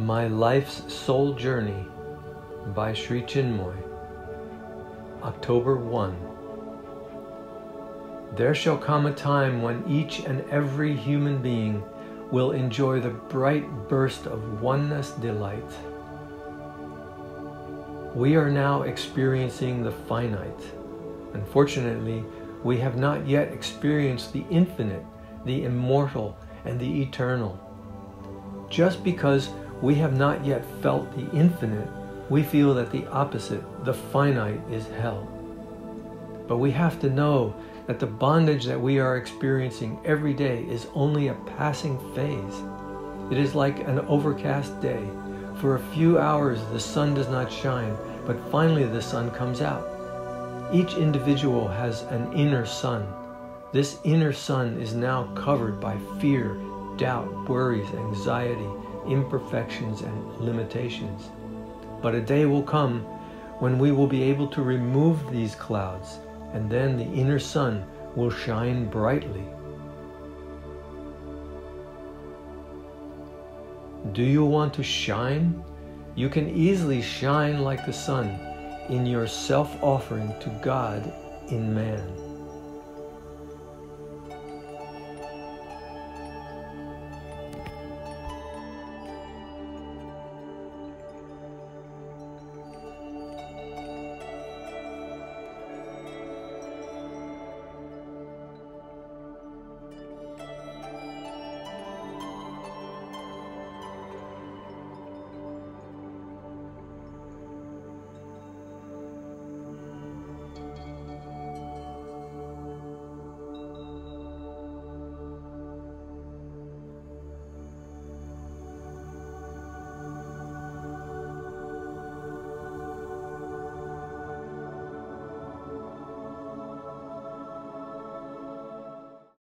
My Life's Soul-Journey by Sri Chinmoy, October 1. There shall come a time when each and every human being will enjoy the bright burst of oneness delight. We are now experiencing the finite. Unfortunately, we have not yet experienced the infinite, the immortal, and the eternal. Just because we have not yet felt the infinite, we feel that the opposite, the finite, is hell. But we have to know that the bondage that we are experiencing every day is only a passing phase. It is like an overcast day. For a few hours the sun does not shine, but finally the sun comes out. Each individual has an inner sun. This inner sun is now covered by fear, doubt, worries, anxiety, imperfections, and limitations. But a day will come when we will be able to remove these clouds, and then the inner sun will shine brightly. Do you want to shine? You can easily shine like the sun in your self-offering to God in man.